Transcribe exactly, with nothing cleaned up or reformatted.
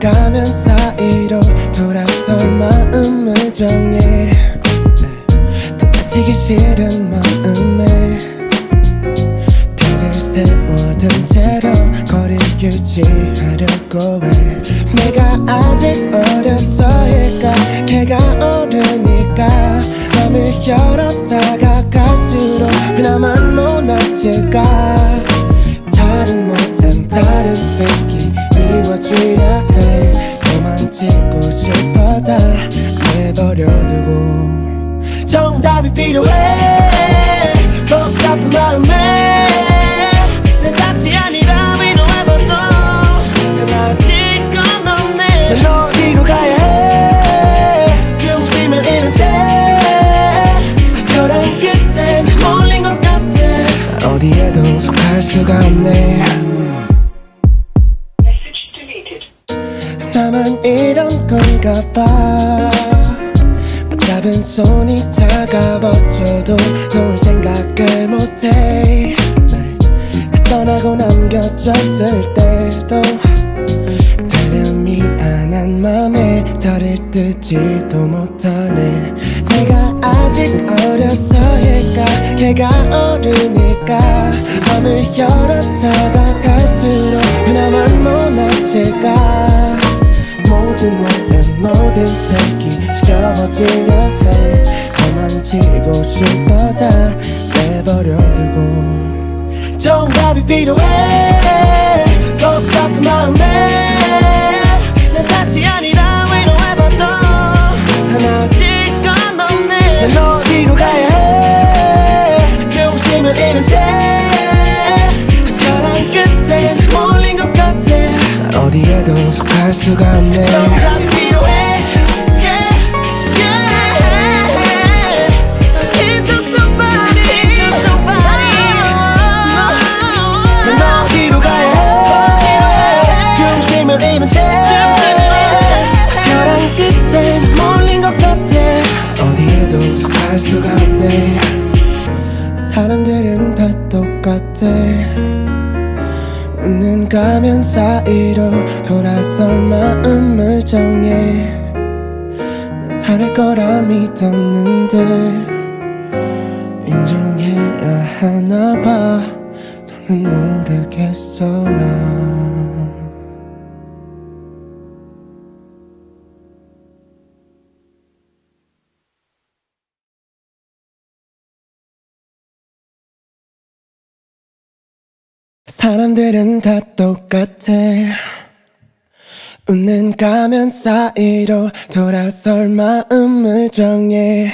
가면 사이로 돌아서 마음을 정해. 다치기 싫은 마음에 벽을 세워둔 채로 거리 유지하려고 해. 내가 아직 어려서일까, 걔가 어르니까 마음을 열었다가 갈수록 나만 무너질까. 다른 모양 다른 새끼 미워지려 해. 너만 지고 싶어 다 내버려두고. 정답이 필요해 복잡한 마음에. 난 다시 아니라 위로해봐도 다 나아질 건 없네. 난 어디로 가야 해. 중심을 잃은 채 벼랑 끝엔 몰린 것 같아. 어디에도 속할 수가 없네. 나만 이런 건가 봐. 맞잡은 손이 차가워져도 놓을 생각을 못해. 떠나고 남겨졌을 때도 다른 미안한 맘에 저를 뜨지도 못하네. 내가 아직 어려서일까, 걔가 어르니까 마음을 열었다가 갈수록 나만 무너질까. 모든 모양 모든 새끼 지켜보지려 해. 도망치고 싶어 다 내버려두고. 정답이 필요해 복잡한 마음에. 난 다시 아니라 위로해봐도 다 나아질 건 없네. 난 어디로 가야 해. 중심을 잃은 채 벼랑 끝엔 몰린 것 같아. 어디에도 속할 수가 없네. 정답이 필요해. 벼랑 끝엔 몰린 것 같아. 어디에도 속할 수가 없네. 사람들은 다 똑같아. 웃는 가면 사이로 돌아설 마음을 정해. 난 다를 거라 믿었는데 인정해야 하나 봐. 너는 모르겠어 나. 사람들은 다 똑같아. 웃는 가면 사이로 돌아설 마음을 정해.